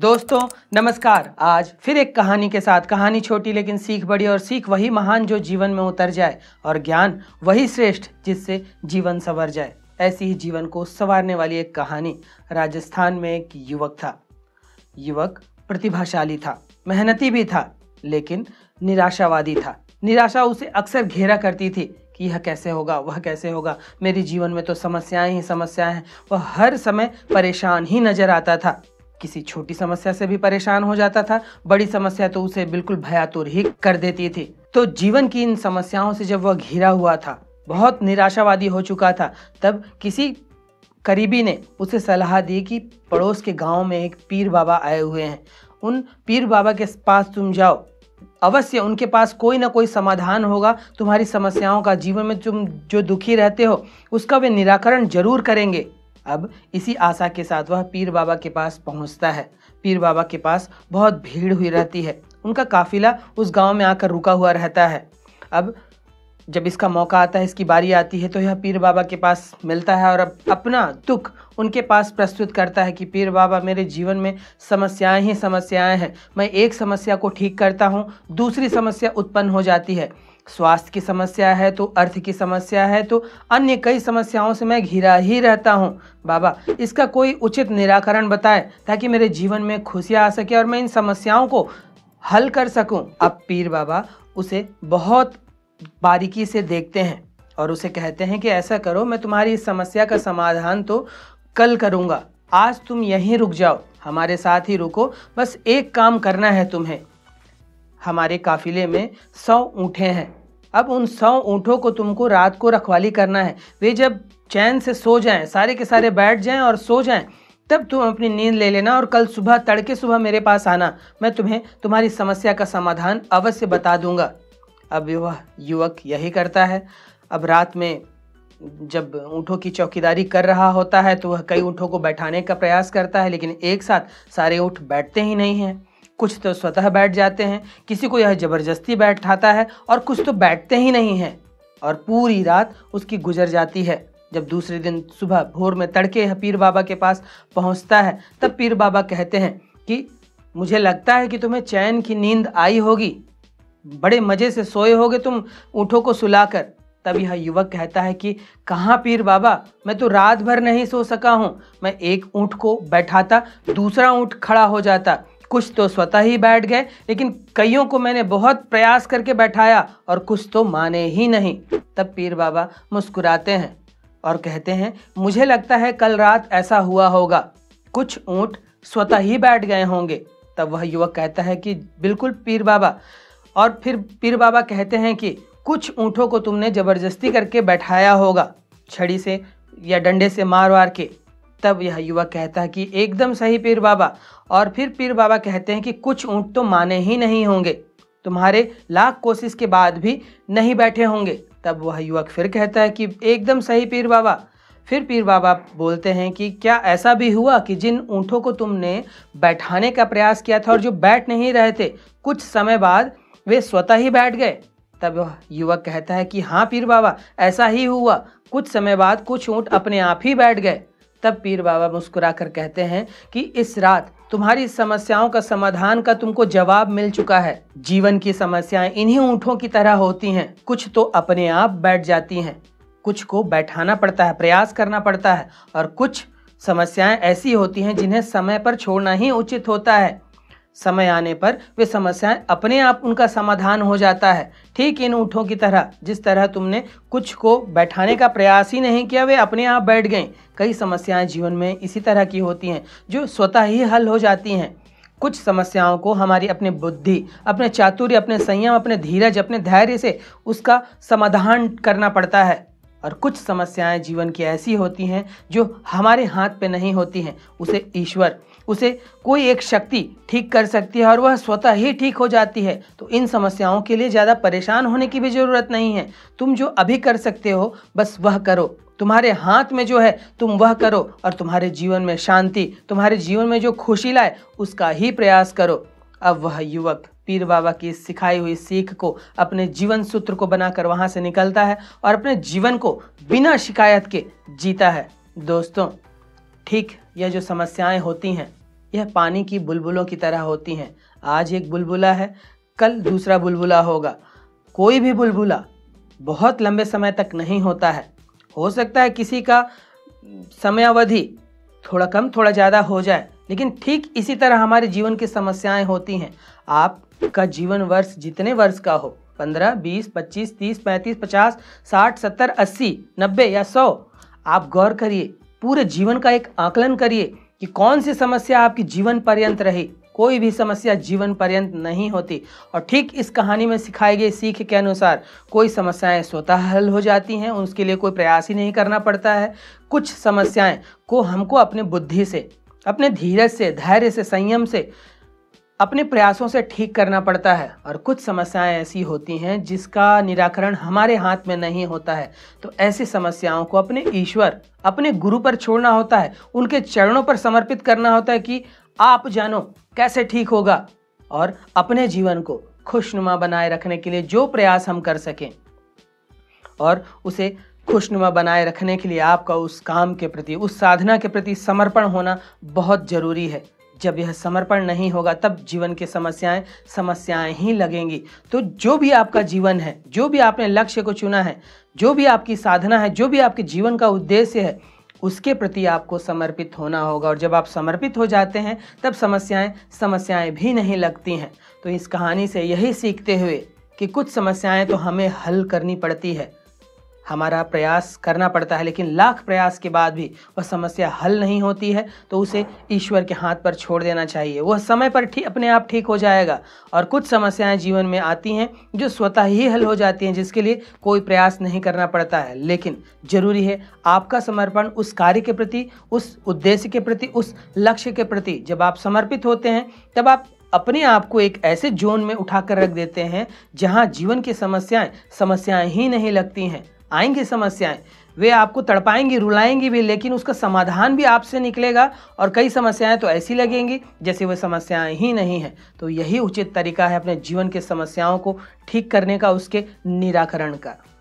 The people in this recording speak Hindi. दोस्तों नमस्कार, आज फिर एक कहानी के साथ। कहानी छोटी लेकिन सीख बड़ी, और सीख वही महान जो जीवन में उतर जाए, और ज्ञान वही श्रेष्ठ जिससे जीवन संवर जाए। ऐसी ही जीवन को संवारने वाली एक कहानी। राजस्थान में एक युवक था। युवक प्रतिभाशाली था, मेहनती भी था, लेकिन निराशावादी था। निराशा उसे अक्सर घेरा करती थी कि यह कैसे होगा, वह कैसे होगा, मेरे जीवन में तो समस्याएं ही समस्याएं हैं। वह हर समय परेशान ही नजर आता था। किसी छोटी समस्या से भी परेशान हो जाता था, बड़ी समस्या तो उसे बिल्कुल भयातुर ही कर देती थी। तो जीवन की इन समस्याओं से जब वह घिरा हुआ था, बहुत निराशावादी हो चुका था, तब किसी करीबी ने उसे सलाह दी कि पड़ोस के गांव में एक पीर बाबा आए हुए हैं, उन पीर बाबा के पास तुम जाओ, अवश्य उनके पास कोई ना कोई समाधान होगा तुम्हारी समस्याओं का। जीवन में तुम जो दुखी रहते हो उसका वे निराकरण जरूर करेंगे। अब इसी आशा के साथ वह पीर बाबा के पास पहुंचता है। पीर बाबा के पास बहुत भीड़ हुई रहती है, उनका काफिला उस गांव में आकर रुका हुआ रहता है। अब जब इसका मौका आता है, इसकी बारी आती है, तो यह पीर बाबा के पास मिलता है और अब अपना दुख उनके पास प्रस्तुत करता है कि पीर बाबा, मेरे जीवन में समस्याएं ही समस्याएं हैं। मैं एक समस्या को ठीक करता हूँ, दूसरी समस्या उत्पन्न हो जाती है। स्वास्थ्य की समस्या है तो अर्थ की समस्या है तो अन्य कई समस्याओं से मैं घिरा ही रहता हूँ। बाबा, इसका कोई उचित निराकरण बताएं ताकि मेरे जीवन में खुशियाँ आ सके और मैं इन समस्याओं को हल कर सकूँ। अब पीर बाबा उसे बहुत बारीकी से देखते हैं और उसे कहते हैं कि ऐसा करो, मैं तुम्हारी इस समस्या का समाधान तो कल करूँगा, आज तुम यहीं रुक जाओ, हमारे साथ ही रुको। बस एक काम करना है तुम्हें, हमारे काफिले में 100 ऊँटें हैं। अब उन 100 ऊँटों को तुमको रात को रखवाली करना है। वे जब चैन से सो जाएं, सारे के सारे बैठ जाएं और सो जाएं, तब तुम अपनी नींद ले लेना और कल सुबह तड़के सुबह मेरे पास आना। मैं तुम्हें तुम्हारी समस्या का समाधान अवश्य बता दूंगा। अब वह युवक यही करता है। अब रात में जब ऊँटों की चौकीदारी कर रहा होता है तो वह कई ऊँटों को बैठाने का प्रयास करता है, लेकिन एक साथ सारे ऊँट बैठते ही नहीं हैं। कुछ तो स्वतः बैठ जाते हैं, किसी को यह ज़बरदस्ती बैठाता है, और कुछ तो बैठते ही नहीं हैं। और पूरी रात उसकी गुजर जाती है। जब दूसरे दिन सुबह भोर में तड़के यह पीर बाबा के पास पहुंचता है, तब पीर बाबा कहते हैं कि मुझे लगता है कि तुम्हें चैन की नींद आई होगी, बड़े मज़े से सोए होगे तुम ऊँटों को सुलाकर। तब यह युवक कहता है कि कहाँ पीर बाबा, मैं तो रात भर नहीं सो सका हूँ। मैं एक ऊँट को बैठाता, दूसरा ऊँट खड़ा हो जाता, कुछ तो स्वतः ही बैठ गए, लेकिन कईयों को मैंने बहुत प्रयास करके बैठाया और कुछ तो माने ही नहीं। तब पीर बाबा मुस्कुराते हैं और कहते हैं, मुझे लगता है कल रात ऐसा हुआ होगा, कुछ ऊँट स्वतः ही बैठ गए होंगे। तब वह युवक कहता है कि बिल्कुल पीर बाबा। और फिर पीर बाबा कहते हैं कि कुछ ऊँटों को तुमने ज़बरदस्ती करके बैठाया होगा, छड़ी से या डंडे से मार वार के। तब यह युवक कहता है कि एकदम सही पीर बाबा। और फिर पीर बाबा कहते हैं कि कुछ ऊँट तो माने ही नहीं होंगे, तुम्हारे लाख कोशिश के बाद भी नहीं बैठे होंगे। तब वह युवक फिर कहता है कि एकदम सही पीर बाबा। फिर पीर बाबा बोलते हैं कि क्या ऐसा भी हुआ कि जिन ऊँटों को तुमने बैठाने का प्रयास किया था और जो बैठ नहीं रहे थे, कुछ समय बाद वे स्वतः ही बैठ गए? तब वह युवक कहता है कि हाँ पीर बाबा, ऐसा ही हुआ, कुछ समय बाद कुछ ऊँट अपने आप ही बैठ गए। तब पीर बाबा मुस्कुरा कर कहते हैं कि इस रात तुम्हारी समस्याओं का समाधान का तुमको जवाब मिल चुका है। जीवन की समस्याएं इन्हीं ऊँटों की तरह होती हैं, कुछ तो अपने आप बैठ जाती हैं, कुछ को बैठाना पड़ता है, प्रयास करना पड़ता है, और कुछ समस्याएं ऐसी होती हैं जिन्हें समय पर छोड़ना ही उचित होता है। समय आने पर वे समस्याएं अपने आप उनका समाधान हो जाता है, ठीक इन ऊँटों की तरह। जिस तरह तुमने कुछ को बैठाने का प्रयास ही नहीं किया, वे अपने आप बैठ गए। कई समस्याएं जीवन में इसी तरह की होती हैं जो स्वतः ही हल हो जाती हैं। कुछ समस्याओं को हमारी अपने बुद्धि, अपने चातुर्य, अपने संयम, अपने धीरज, अपने धैर्य से उसका समाधान करना पड़ता है, और कुछ समस्याएं जीवन की ऐसी होती हैं जो हमारे हाथ पे नहीं होती हैं। उसे ईश्वर, उसे कोई एक शक्ति ठीक कर सकती है और वह स्वतः ही ठीक हो जाती है। तो इन समस्याओं के लिए ज़्यादा परेशान होने की भी ज़रूरत नहीं है। तुम जो अभी कर सकते हो बस वह करो, तुम्हारे हाथ में जो है तुम वह करो, और तुम्हारे जीवन में शांति, तुम्हारे जीवन में जो खुशी लाए उसका ही प्रयास करो। अब वह युवक पीर बाबा की सिखाई हुई सीख को अपने जीवन सूत्र को बनाकर वहाँ से निकलता है और अपने जीवन को बिना शिकायत के जीता है। दोस्तों, ठीक यह जो समस्याएं होती हैं यह पानी की बुलबुलों की तरह होती हैं। आज एक बुलबुला है, कल दूसरा बुलबुला होगा। कोई भी बुलबुला बहुत लंबे समय तक नहीं होता है। हो सकता है किसी का समयावधि थोड़ा कम थोड़ा ज़्यादा हो जाए, लेकिन ठीक इसी तरह हमारे जीवन की समस्याएं होती हैं। आपका जीवन वर्ष जितने वर्ष का हो, 15, 20, 25, 30, 35, 50, 60, 70, 80, 90 या 100, आप गौर करिए, पूरे जीवन का एक आकलन करिए कि कौन सी समस्या आपकी जीवन पर्यंत रही। कोई भी समस्या जीवन पर्यंत नहीं होती, और ठीक इस कहानी में सिखाई गई सीख के अनुसार कोई समस्याएं स्वतः हल हो जाती हैं, उसके लिए कोई प्रयास ही नहीं करना पड़ता है। कुछ समस्याएं को हमको अपने बुद्धि से, अपने धीरज से, धैर्य से, संयम से, अपने प्रयासों से ठीक करना पड़ता है, और कुछ समस्याएं ऐसी होती हैं जिसका निराकरण हमारे हाथ में नहीं होता है। तो ऐसी समस्याओं को अपने ईश्वर, अपने गुरु पर छोड़ना होता है, उनके चरणों पर समर्पित करना होता है कि आप जानो कैसे ठीक होगा, और अपने जीवन को खुशनुमा बनाए रखने के लिए जो प्रयास हम कर सकें, और उसे खुशनुमा बनाए रखने के लिए आपका उस काम के प्रति, उस साधना के प्रति समर्पण होना बहुत ज़रूरी है। जब यह समर्पण नहीं होगा, तब जीवन की समस्याएं समस्याएं ही लगेंगी। तो जो भी आपका जीवन है, जो भी आपने लक्ष्य को चुना है, जो भी आपकी साधना है, जो भी आपके जीवन का उद्देश्य है, उसके प्रति आपको समर्पित होना होगा। और जब आप समर्पित हो जाते हैं, तब समस्याएं भी नहीं लगती हैं। तो इस कहानी से यही सीखते हुए कि कुछ समस्याएं तो हमें हल करनी पड़ती है, हमारा प्रयास करना पड़ता है, लेकिन लाख प्रयास के बाद भी वह समस्या हल नहीं होती है, तो उसे ईश्वर के हाथ पर छोड़ देना चाहिए। वह समय पर अपने आप ठीक हो जाएगा। और कुछ समस्याएं जीवन में आती हैं जो स्वतः ही हल हो जाती हैं, जिसके लिए कोई प्रयास नहीं करना पड़ता है। लेकिन जरूरी है आपका समर्पण उस कार्य के प्रति, उस उद्देश्य के प्रति, उस लक्ष्य के प्रति। जब आप समर्पित होते हैं, तब आप अपने आप को एक ऐसे जोन में उठा कर रख देते हैं जहाँ जीवन की समस्याएँ ही नहीं लगती हैं। आएंगी समस्याएं, वे आपको तड़पाएंगी, रुलाएंगी भी, लेकिन उसका समाधान भी आपसे निकलेगा। और कई समस्याएं तो ऐसी लगेंगी जैसे वह समस्याएं ही नहीं हैं। तो यही उचित तरीका है अपने जीवन के समस्याओं को ठीक करने का, उसके निराकरण का।